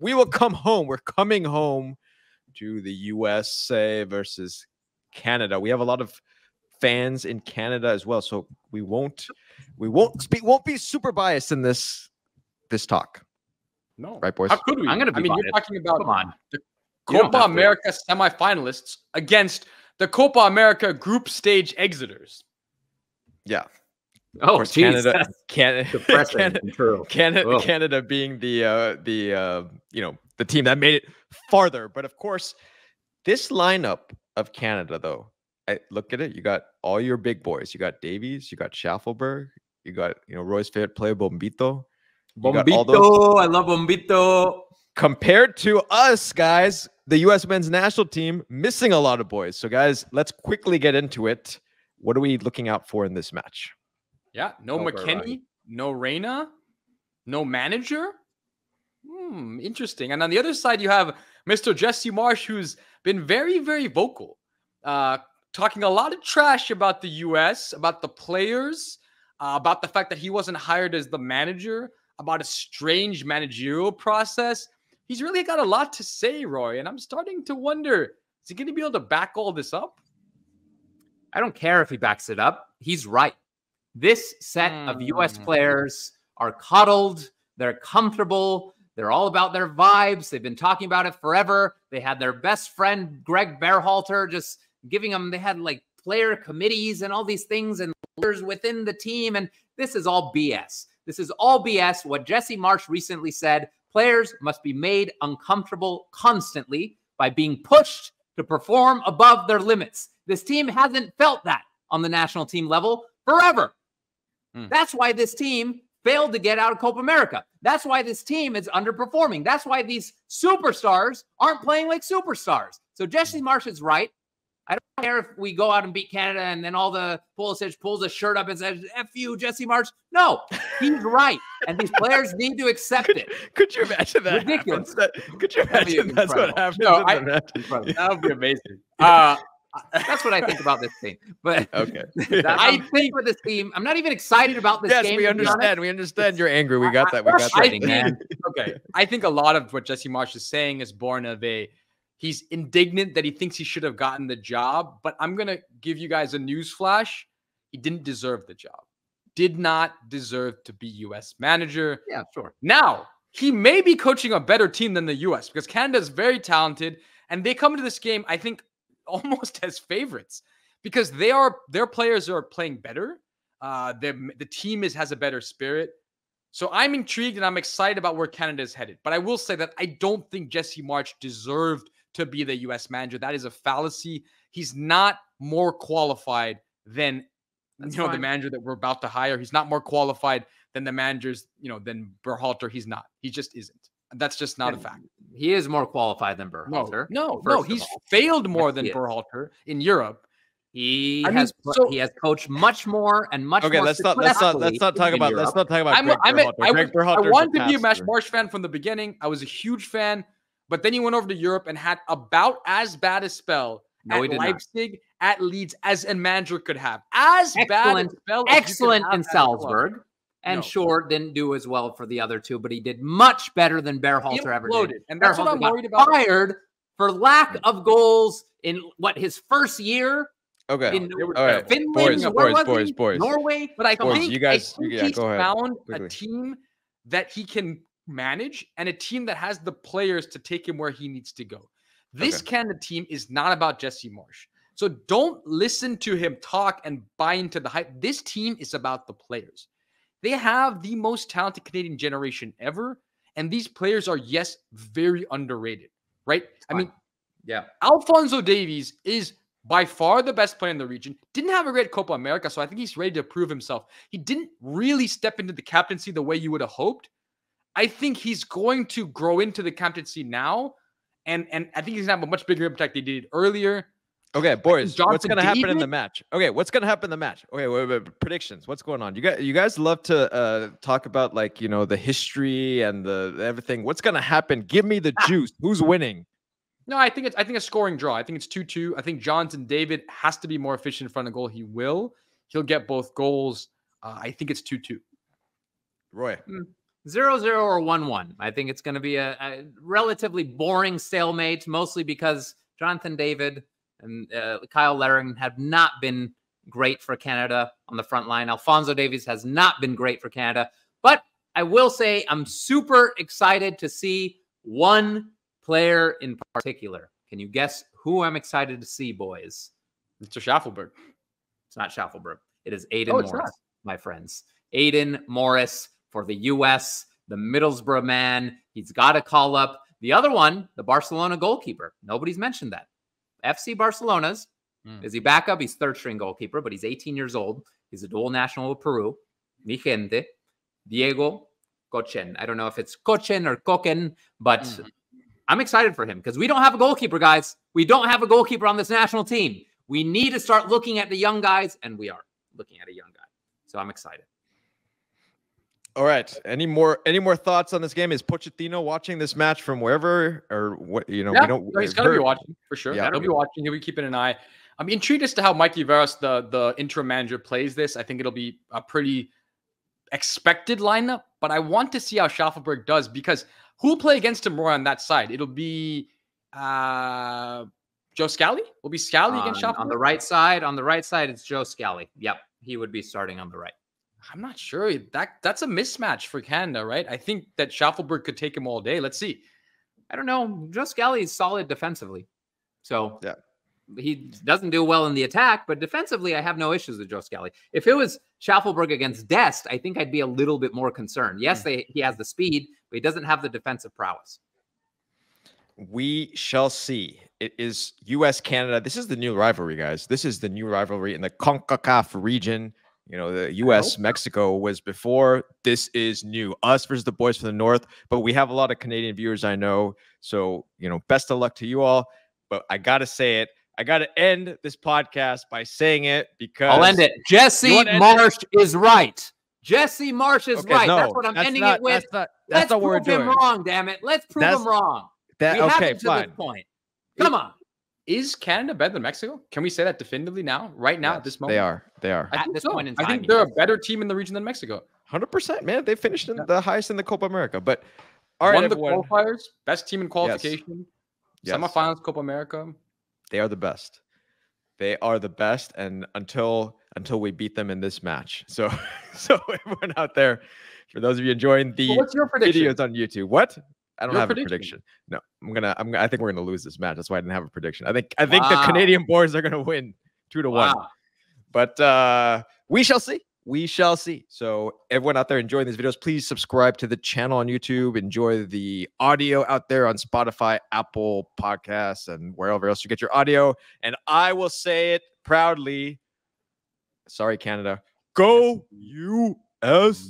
We will come home. We're coming home to the USA versus Canada. We have a lot of fans in Canada as well, so we won't be super biased in this talk. No, right, boys? How could we? I'm gonna be biased. You're talking about the Copa America semifinalists against the Copa America group stage exiters. Yeah. Of course, geez, Canada being the team that made it farther. But of course, this lineup of Canada, though, look at it. You got all your big boys. You got Davies. You got Schäffelburg. You got Roy's favorite player, Bombito. I love Bombito. Compared to us, guys, the U.S. men's national team missing a lot of boys. So, guys, let's quickly get into it. What are we looking out for in this match? Yeah, no McKennie, no Reyna, no manager. Interesting. And on the other side, you have Mr. Jesse Marsch, who's been very, very vocal, talking a lot of trash about the U.S., about the players, about the fact that he wasn't hired as the manager, about a strange managerial process. He's really got a lot to say, Roy, and I'm starting to wonder, is he going to be able to back all this up? I don't care if he backs it up. He's right. This set of U.S. players are coddled. They're comfortable. They're all about their vibes. They've been talking about it forever. They had their best friend, Greg Berhalter, just giving them, they had like player committees and all these things and leaders within the team. And this is all BS. This is all BS. What Jesse Marsch recently said, players must be made uncomfortable constantly by being pushed to perform above their limits. This team hasn't felt that on the national team level forever. That's why this team failed to get out of Copa America. That's why this team is underperforming. That's why these superstars aren't playing like superstars. So Jesse Marsch is right. I don't care if we go out and beat Canada and then all the Pulisic pulls a shirt up and says, F you, Jesse Marsch. No, he's right. And these players need to accept it. Could you imagine that? Ridiculous. Could you imagine that's what happened? No, that would be amazing. That's what I think about this team. But okay, I think for this team, I'm not even excited about this game. Yes, we understand. We understand you're angry. We got that. We got that, man. Okay, I think a lot of what Jesse Marsch is saying is born of he's indignant that he thinks he should have gotten the job. But I'm gonna give you guys a news flash. He didn't deserve the job. Did not deserve to be U.S. manager. Yeah, sure. Now he may be coaching a better team than the U.S. because Canada is very talented, and they come into this game, I think, almost as favorites because their players are playing better. The team has a better spirit. So I'm intrigued and I'm excited about where Canada is headed. But I will say that I don't think Jesse Marsch deserved to be the U.S. manager. That is a fallacy. He's not more qualified than the manager that we're about to hire. He's not more qualified than the managers than Berhalter. He's not. He just isn't. That's just not a fact. He is more qualified than Berhalter. No. He's failed more than Berhalter in Europe. He has coached much more and much more. Okay, let's not talk about Greg Berhalter. I wanted to be a Marsch fan from the beginning. I was a huge fan, but then he went over to Europe and had about as bad a spell at Leipzig, at Leeds as a manager could have. Excellent in Salzburg. And sure, didn't do as well for the other two, but he did much better than Berhalter ever did. And that's what I'm worried about. Fired for lack of goals in his first year. Okay. In Finland, boys, Norway. But I think he's found a team that he can manage and a team that has the players to take him where he needs to go. This Canada team is not about Jesse Marsch. So don't listen to him talk and buy into the hype. This team is about the players. They have the most talented Canadian generation ever. And these players are, yes, very underrated, right? I mean, yeah. Alphonso Davies is by far the best player in the region. Didn't have a great Copa America, so I think he's ready to prove himself. He didn't really step into the captaincy the way you would have hoped. I think he's going to grow into the captaincy now. And I think he's going to have a much bigger impact than he did earlier. Okay, boys, what's going to happen in the match? Okay, Okay, wait, predictions. What's going on? You guys love to talk about the history and the everything. What's going to happen? Give me the juice. Who's winning? No, I think a scoring draw. I think it's 2-2. I think Jonathan David has to be more efficient in front of goal. He will. He'll get both goals. I think it's 2-2. Roy. 0-0 or 1-1. I think it's going to be a relatively boring stalemate, mostly because Jonathan David and Kyle Laring have not been great for Canada on the front line. Alphonso Davies has not been great for Canada. But I will say I'm super excited to see one player in particular. Can you guess who I'm excited to see, boys? It's a Schäffelburg. It's not Schäffelburg. It is Aiden Morris, my friends. Aiden Morris for the U.S., the Middlesbrough man. He's got to call up. The other one, the Barcelona goalkeeper. Nobody's mentioned that. FC Barcelona's. Is he back up? He's third-string goalkeeper, but he's 18 years old. He's a dual national of Peru. Mi gente, Diego Cochen. I don't know if it's Cochen or Cochen, but I'm excited for him because we don't have a goalkeeper, guys. We don't have a goalkeeper on this national team. We need to start looking at the young guys, and we are looking at a young guy. So I'm excited. All right. Any more thoughts on this game? Is Pochettino watching this match from wherever, or what? You know, yeah, we don't. He's gonna be watching for sure. Yeah, he'll be watching. He'll be keeping an eye. I'm intrigued as to how Mikey Veras, the interim manager, plays this. I think it'll be a pretty expected lineup, but I want to see how Schäffelburg does because who'll play against him more on that side? It'll be Joe Scally? Will be Scally against Schäffelburg? On the right side. On the right side, it's Joe Scally. Yep. He would be starting on the right. I'm not sure. That's a mismatch for Canada, right? I think that Schäffelburg could take him all day. Let's see. I don't know. Joe Scally is solid defensively. So yeah. He doesn't do well in the attack, but defensively, I have no issues with Joe Scally. If it was Schäffelburg against Dest, I think I'd be a little bit more concerned. Yes, he has the speed, but he doesn't have the defensive prowess. We shall see. It is U.S.-Canada. This is the new rivalry, guys. This is the new rivalry in the CONCACAF region. You know, the U.S. Mexico was before. This is new. Us versus the boys from the North. But we have a lot of Canadian viewers, I know. So, you know, best of luck to you all. But I got to say it. I got to end this podcast by saying it because I'll end it. Jesse Marsch is right. Jesse Marsch is right. No, that's what I'm ending it with. Let's prove him wrong, damn it. Let's prove him wrong. Fine. This point. Come on. Is Canada better than Mexico? Can we say that definitively now? Right now, yes, at this moment? They are. They are. At this point in time, I think they're a better team in the region than Mexico. 100%, man. They finished in the highest in the Copa America. But all right, everyone. Of the qualifiers, best team in qualification, semifinals, Copa America. They are the best. They are the best, and until we beat them in this match. So everyone out there, for those of you enjoying the videos on YouTube, I don't have a prediction. No, I think we're gonna lose this match. That's why I didn't have a prediction. I think the Canadian boys are gonna win 2-1. But we shall see. We shall see. So everyone out there enjoying these videos, please subscribe to the channel on YouTube. Enjoy the audio out there on Spotify, Apple Podcasts, and wherever else you get your audio. And I will say it proudly. Sorry, Canada. Go USA.